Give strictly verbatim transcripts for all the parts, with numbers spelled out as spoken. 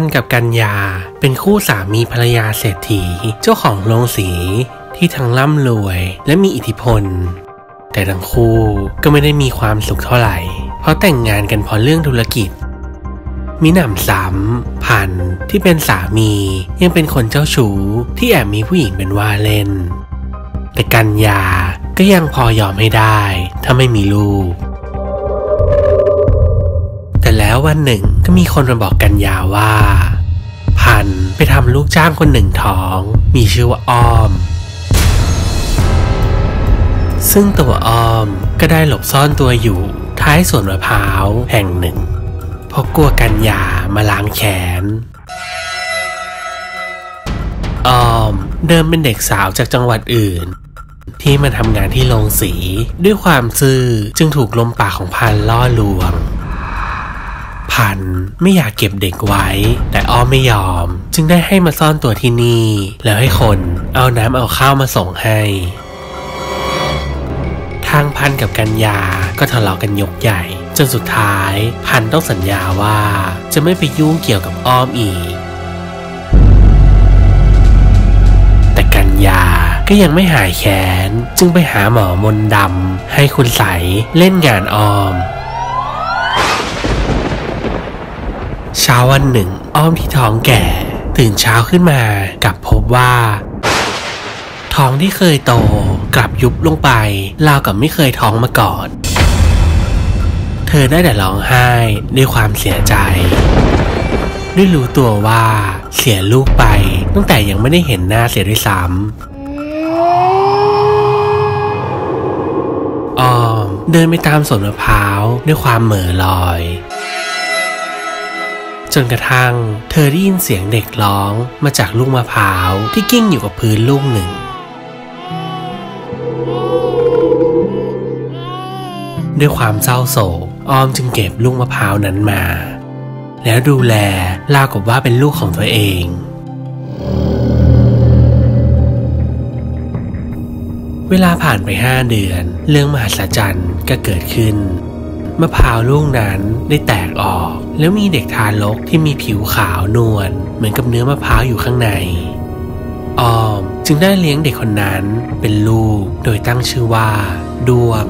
นกับกันยาเป็นคู่สามีภรรยาเศรษฐีเจ้าของโรงสีที่ทั้งร่ำรวยและมีอิทธิพลแต่ทั้งคู่ก็ไม่ได้มีความสุขเท่าไหร่เพราะแต่งงานกันเพราะเรื่องธุรกิจมีหนำซ้ำพันที่เป็นสามียังเป็นคนเจ้าชู้ที่แอบมีผู้หญิงเป็นว่าเล่นแต่กัญญาก็ยังพอยอมให้ได้ถ้าไม่มีลูกแต่แล้ววันหนึ่งก็มีคนมาบอกกัญญาว่าพันไปทำลูกจ้างคนหนึ่งท้องมีชื่อว่าอ้อมซึ่งตัวอ้อมก็ได้หลบซ่อนตัวอยู่ท้ายสวนมะพร้าวแห่งหนึ่งเพราะกลัวกัญญามาล้างแขนอ้อมเดิมเป็นเด็กสาวจากจังหวัดอื่นที่มาทำงานที่โรงสีด้วยความซื่อจึงถูกลมปากของพันล่อลวงพันไม่อยากเก็บเด็กไว้แต่อ้อมไม่ยอมจึงได้ให้มาซ่อนตัวที่นี่แล้วให้คนเอาน้ำเอาข้าวมาส่งให้ทางพันกับกัญญาก็ทะเลาะกันยกใหญ่จนสุดท้ายพันต้องสัญญาว่าจะไม่ไปยุ่งเกี่ยวกับอ้อมอีกแต่กัญญาก็ยังไม่หายแค้นจึงไปหาหมอมนต์ดำให้คุณใสเล่นงานอ้อมเช้าวันหนึ่งอ้อมที่ท้องแก่ตื่นเช้าขึ้นมากลับพบว่าท้องที่เคยโตกลับยุบลงไปราวกับไม่เคยท้องมาก่อนเธอได้แต่ร้องไห้ด้วยความเสียใจได้รู้ตัวว่าเสียลูกไปตั้งแต่ยังไม่ได้เห็นหน้าเสียด้วยซ้ำอ้อมเดินไปตามสวนมะพร้าวด้วยความเหม่อลอยจนกระทั่งเธอได้ยินเสียงเด็กร้องมาจากลูกมะพร้าวที่กิ้งอยู่กับพื้นลูกหนึ่งด้วยความเศร้าโศกอ้อมจึงเก็บลูกมะพร้าวนั้นมาแล้วดูแลราวกับว่าเป็นลูกของตัวเองเวลาผ่านไปห้าเดือนเรื่องมหัศจรรย์ก็เกิดขึ้นมะพร้าวลูกนั้นได้แตกออกแล้วมีเด็กทารกที่มีผิวขาวนวลเหมือนกับเนื้อมะพร้าวอยู่ข้างในอ้อมจึงได้เลี้ยงเด็กคนนั้นเป็นลูกโดยตั้งชื่อว่าดวง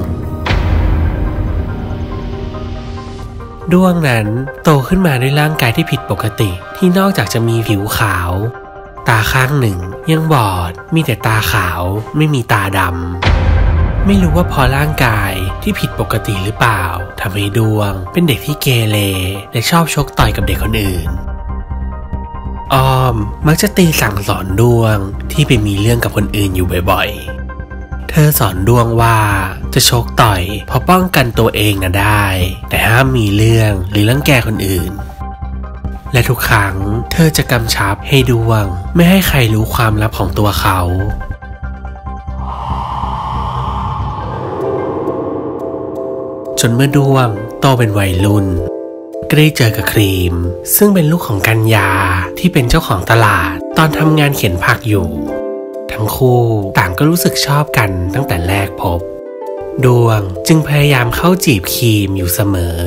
ดวงนั้นโตขึ้นมาด้วยร่างกายที่ผิดปกติที่นอกจากจะมีผิวขาวตาข้างหนึ่งยังบอดมีแต่ตาขาวไม่มีตาดำไม่รู้ว่าเพราะร่างกายที่ผิดปกติหรือเปล่าทำให้ดวงเป็นเด็กที่เกเรและชอบชกต่อยกับเด็กคนอื่นอ้อมมักจะตีสั่งสอนดวงที่ไปมีเรื่องกับคนอื่นอยู่บ่อยๆเธอสอนดวงว่าจะชกต่อยพอป้องกันตัวเองนะได้แต่ห้ามมีเรื่องหรือรังแกคนอื่นและทุกครั้งเธอจะกำชับให้ดวงไม่ให้ใครรู้ความลับของตัวเขาจนเมื่อดวงโตเป็นวัยรุ่นก็ได้เจอกับครีมซึ่งเป็นลูกของกัญญาที่เป็นเจ้าของตลาดตอนทำงานเข็นผักอยู่ทั้งคู่ต่างก็รู้สึกชอบกันตั้งแต่แรกพบดวงจึงพยายามเข้าจีบครีมอยู่เสมอ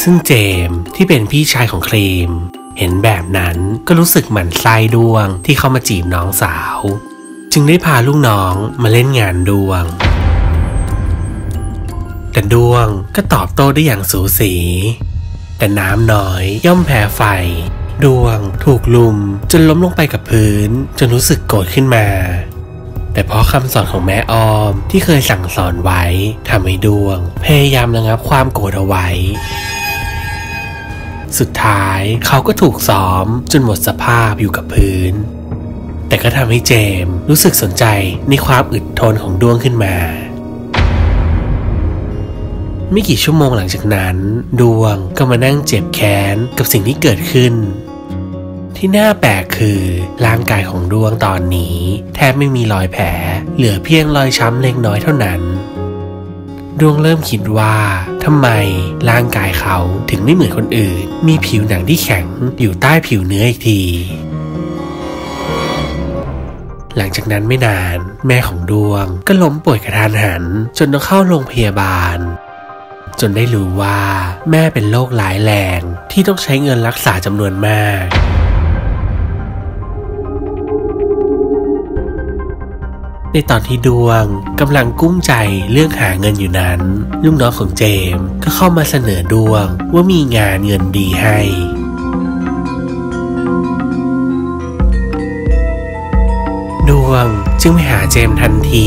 ซึ่งเจมที่เป็นพี่ชายของครีมเห็นแบบนั้นก็รู้สึกหมั่นไส้ดวงที่เข้ามาจีบน้องสาวจึงได้พาลูกน้องมาเล่นงานดวงแต่ดวงก็ตอบโต้ได้อย่างสูสีแต่น้ำน้อยย่อมแพ้ไฟดวงถูกลุมจนล้มลงไปกับพื้นจนรู้สึกโกรธขึ้นมาแต่เพราะคำสอนของแม่ออมที่เคยสั่งสอนไว้ทำให้ดวงพยายามระงับความโกรธเอาไว้สุดท้ายเขาก็ถูกซ้อมจนหมดสภาพอยู่กับพื้นแต่ก็ทำให้เจมรู้สึกสนใจในความอดทนของดวงขึ้นมาไม่กี่ชั่วโมงหลังจากนั้นดวงก็มานั่งเจ็บแค้นกับสิ่งที่เกิดขึ้นที่น่าแปลกคือร่างกายของดวงตอนนี้แทบไม่มีรอยแผลเหลือเพียงรอยช้ำเล็กน้อยเท่านั้นดวงเริ่มคิดว่าทำไมร่างกายเขาถึงไม่เหมือนคนอื่นมีผิวหนังที่แข็งอยู่ใต้ผิวเนื้ออีกทีหลังจากนั้นไม่นานแม่ของดวงก็ล้มป่วยกระทันหันจนต้องเข้าโรงพยาบาลจนได้รู้ว่าแม่เป็นโรคร้ายแรง ที่ต้องใช้เงินรักษาจำนวนมากในตอนที่ดวงกำลังกุ้มใจเรื่องหาเงินอยู่นั้นลูกน้องของเจมก็เข้ามาเสนอดวงว่ามีงานเงินดีให้ดวงจึงไปหาเจมทันที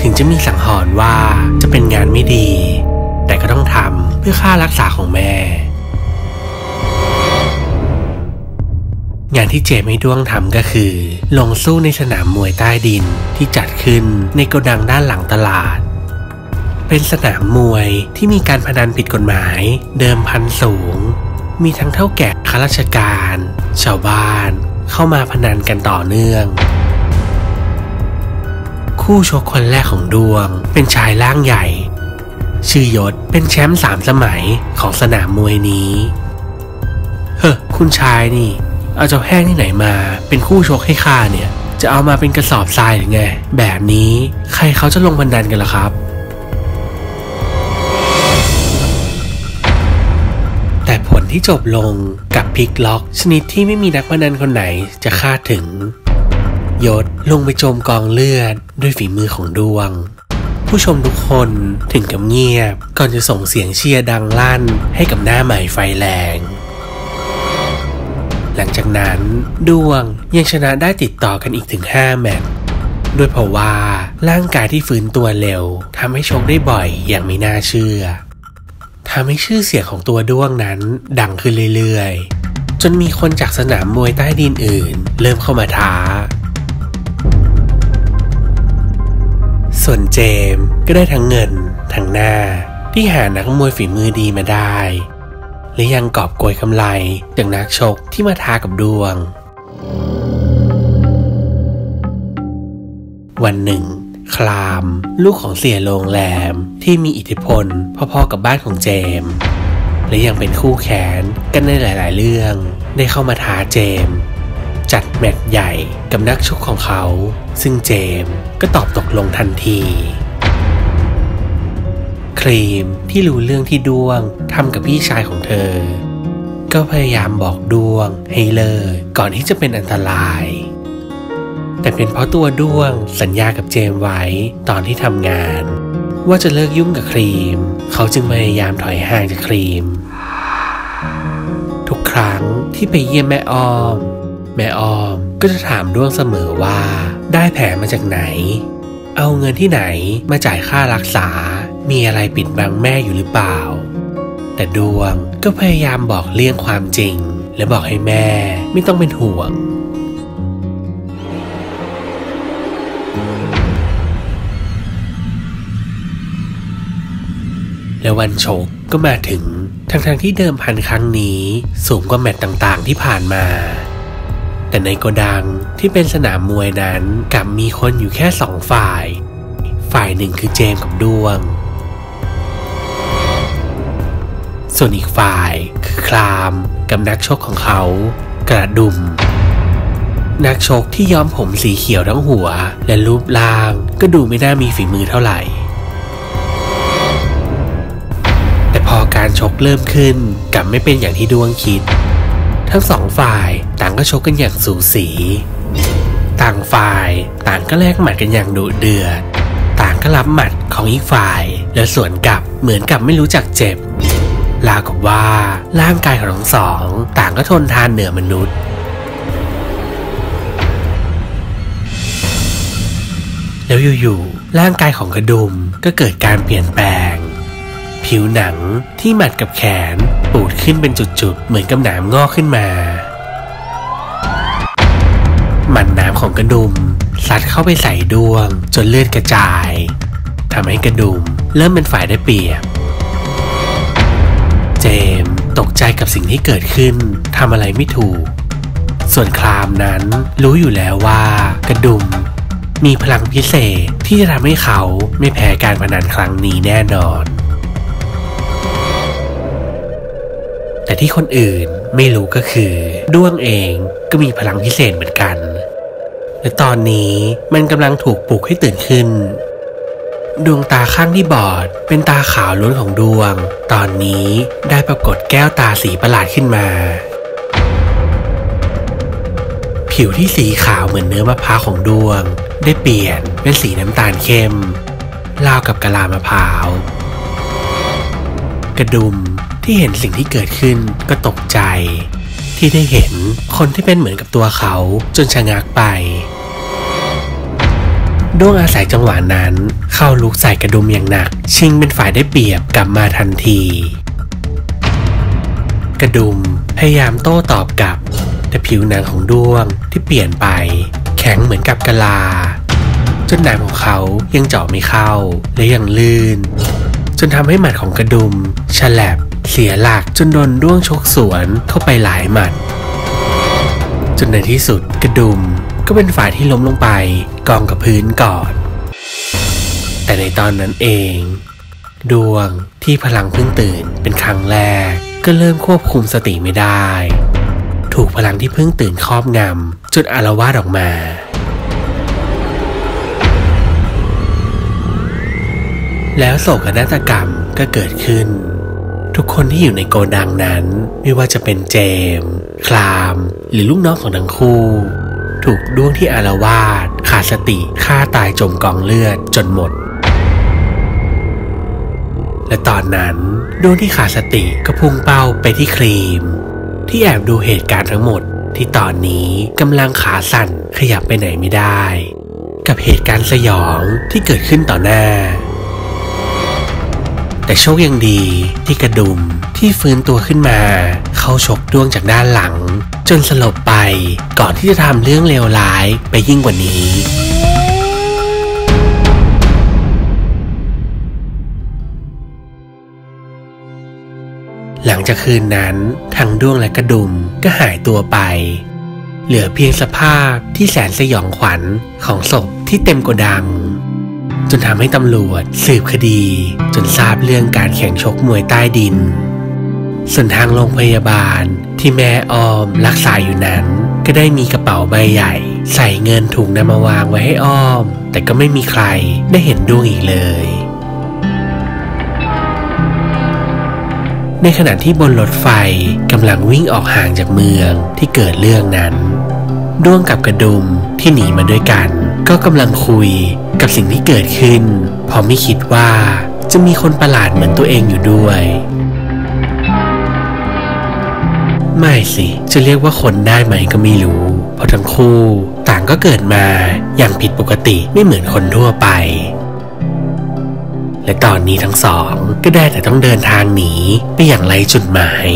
ถึงจะมีสังหรณ์ว่าจะเป็นงานไม่ดีแต่ก็ต้องทำเพื่อค่ารักษาของแม่งานที่เจมให้ดวงทำก็คือลงสู้ในสนามมวยใต้ดินที่จัดขึ้นในโกดังด้านหลังตลาดเป็นสนามมวยที่มีการพนันผิดกฎหมายเดิมพันสูงมีทั้งเท่าแก่ข้าราชการชาวบ้านเข้ามาพนันกันต่อเนื่องคู่ชกคนแรกของดวงเป็นชายร่างใหญ่ชื่อยศเป็นแชมป์สามสมัยของสนามมวยนี้เฮ้อคุณชายนี่เอาเจ้าแห้งที่ไหนมาเป็นคู่ชกให้ข้าเนี่ยจะเอามาเป็นกระสอบทรายหรือไงแบบนี้ใครเขาจะลงบันดันกันล่ะครับแต่ผลที่จบลงกับพลิกล็อกชนิดที่ไม่มีนักบันดันคนไหนจะคาดถึงยศลงไปจมกองเลือดด้วยฝีมือของดวงผู้ชมทุกคนถึงกับเงียบก่อนจะส่งเสียงเชียร์ดังลั่นให้กับหน้าใหม่ไฟแรงหลังจากนั้นดวงยังชนะได้ติดต่อกันอีกถึงห้าแมตช์ด้วยเพราะว่าร่างกายที่ฟื้นตัวเร็วทำให้ชกได้บ่อยอย่างไม่น่าเชื่อทำให้ชื่อเสียงของตัวดวงนั้นดังขึ้นเรื่อยๆจนมีคนจากสนามมวยใต้ดินอื่นเริ่มเข้ามาท้าส่วนเจมก็ได้ทั้งเงินทั้งหน้าที่หานักมวยฝีมือดีมาได้และยังกอบโกยกำไรจากนักชกที่มาท้ากับดวงวันหนึ่งคลามลูกของเสี่ยโรงแรมที่มีอิทธิพลพอๆกับบ้านของเจมและยังเป็นคู่แข่งกันในหลายๆเรื่องได้เข้ามาท้าเจมจัดแมตช์ใหญ่กับนักชกของเขาซึ่งเจมก็ตอบตกลงทันทีครีมที่รู้เรื่องที่ดวงทำกับพี่ชายของเธอก็พยายามบอกดวงให้เลิกก่อนที่จะเป็นอันตรายแต่เป็นเพราะตัวดวงสัญญากับเจมไว้ตอนที่ทำงานว่าจะเลิกยุ่งกับครีมเขาจึงพยายามถอยห่างจากครีมทุกครั้งที่ไปเยี่ยมแม่ออมแม่ออมก็จะถามดวงเสมอว่าได้แผลมาจากไหนเอาเงินที่ไหนมาจ่ายค่ารักษามีอะไรปิดบังแม่อยู่หรือเปล่าแต่ดวงก็พยายามบอกเลี่ยงความจริงและบอกให้แม่ไม่ต้องเป็นห่วงและวันชกก็มาถึงทั้งๆที่เดิมพันครั้งนี้สูงกว่าแมตช์ต่างๆที่ผ่านมาแต่ในโกดังที่เป็นสนามมวยนั้นกลับมีคนอยู่แค่สองฝ่ายฝ่ายหนึ่งคือเจมกับดวงส่วนอีกฝ่ายคือคลามกับนักชกของเขากระดุมนักชกที่ย้อมผมสีเขียวทั้งหัวและรูปร่างก็ดูไม่น่ามีฝีมือเท่าไหร่แต่พอการชกเริ่มขึ้นกลับไม่เป็นอย่างที่ดวงคิดทั้งสองฝ่ายต่างก็ชกกันอย่างสูสีต่างฝ่ายต่างก็แลกหมัดกันอย่างดุเดือดต่างก็รับหมัดของอีกฝ่ายและสวนกลับเหมือนกับไม่รู้จักเจ็บราวกับว่าร่างกายของทั้งสองต่างก็ทนทานเหนือมนุษย์แล้วอยู่ๆร่างกายของกระดุมก็เกิดการเปลี่ยนแปลงผิวหนังที่หมัดกับแขนปูดขึ้นเป็นจุดๆเหมือนกับหนามงอกขึ้นมาหมัดหนามของกระดุมซัดเข้าไปใส่ดวงจนเลือดกระจายทำให้กระดุมเริ่มเป็นฝ่ายได้เปรียบเจมตกใจกับสิ่งที่เกิดขึ้นทำอะไรไม่ถูกส่วนคลามนั้นรู้อยู่แล้วว่ากระดุมมีพลังพิเศษที่จะทำให้เขาไม่แพ้การพนันครั้งนี้แน่นอนแต่ที่คนอื่นไม่รู้ก็คือดวงเองก็มีพลังพิเศษเหมือนกันและตอนนี้มันกำลังถูกปลุกให้ตื่นขึ้น ดวงตาข้างที่บอดเป็นตาขาวล้วนของดวงตอนนี้ได้ปรากฏแก้วตาสีประหลาดขึ้นมาผิวที่สีขาวเหมือนเนื้อมะพร้าวของดวงได้เปลี่ยนเป็นสีน้ำตาลเข้มราวกับกะลามะพร้าวกระดุมที่เห็นสิ่งที่เกิดขึ้นก็ตกใจที่ได้เห็นคนที่เป็นเหมือนกับตัวเขาจนชะงักไปดวงอาศัยจังหวะนั้นเข้าลุกใส่กระดุมอย่างหนักชิงเป็นฝ่ายได้เปรียบกลับมาทันทีกระดุมพยายามโต้ตอบกลับแต่ผิวหนังของดวงที่เปลี่ยนไปแข็งเหมือนกับกะลาจนหนังของเขายังเจาะไม่เข้าและยังลื่นจนทำให้หมัดของกระดุมฉลับเสียหลักจนโดนด้วงชกสวนเข้าไปหลายหมัดจนในที่สุดกระดุมก็เป็นฝ่ายที่ล้มลงไปกองกับพื้นก่อนแต่ในตอนนั้นเองดวงที่พลังเพิ่งตื่นเป็นครั้งแรกก็เริ่มควบคุมสติไม่ได้ถูกพลังที่เพิ่งตื่นครอบงำจนอาละวาดออกมาแล้วโศกนาฏกรรมก็เกิดขึ้นทุกคนที่อยู่ในโกดังนั้นไม่ว่าจะเป็นเจมส์คลามหรือลูกน้องของทั้งคู่ถูกด้วงที่อาละวาดขาดสติฆ่าตายจมกองเลือดจนหมดและตอนนั้นด้วงที่ขาดสติก็พุ่งเป้าไปที่ครีมที่แอบดูเหตุการณ์ทั้งหมดที่ตอนนี้กำลังขาสั่นขยับไปไหนไม่ได้กับเหตุการณ์สยองที่เกิดขึ้นต่อหน้าแต่โชคยังดีที่กระดุมที่ฟื้นตัวขึ้นมาเข้าชกด้วงจากด้านหลังจนสลบไปก่อนที่จะทำเรื่องเลวร้ายไปยิ่งกว่านี้หลังจากคืนนั้นทั้งด้วงและกระดุมก็หายตัวไปเหลือเพียงสภาพที่แสนสยองขวัญของศพที่เต็มโกดังจนทำให้ตำรวจสืบคดีจนทราบเรื่องการแข่งชกมวยใต้ดินส่วนทางโรงพยาบาลที่แม่ออมรักษาอยู่นั้นก็ได้มีกระเป๋าใบใหญ่ใส่เงินถุงนำมาวางไว้ให้ออมแต่ก็ไม่มีใครได้เห็นดวงอีกเลยในขณะที่บนรถไฟกำลังวิ่งออกห่างจากเมืองที่เกิดเรื่องนั้นด้วงกับกระดุมที่หนีมาด้วยกันก็กำลังคุยกับสิ่งที่เกิดขึ้นเพราะไม่คิดว่าจะมีคนประหลาดเหมือนตัวเองอยู่ด้วยไม่สิจะเรียกว่าคนได้ไหมก็ไม่รู้เพราะทั้งคู่ต่างก็เกิดมาอย่างผิดปกติไม่เหมือนคนทั่วไปและตอนนี้ทั้งสองก็ได้แต่ต้องเดินทางหนีไปอย่างไร้จุดหมาย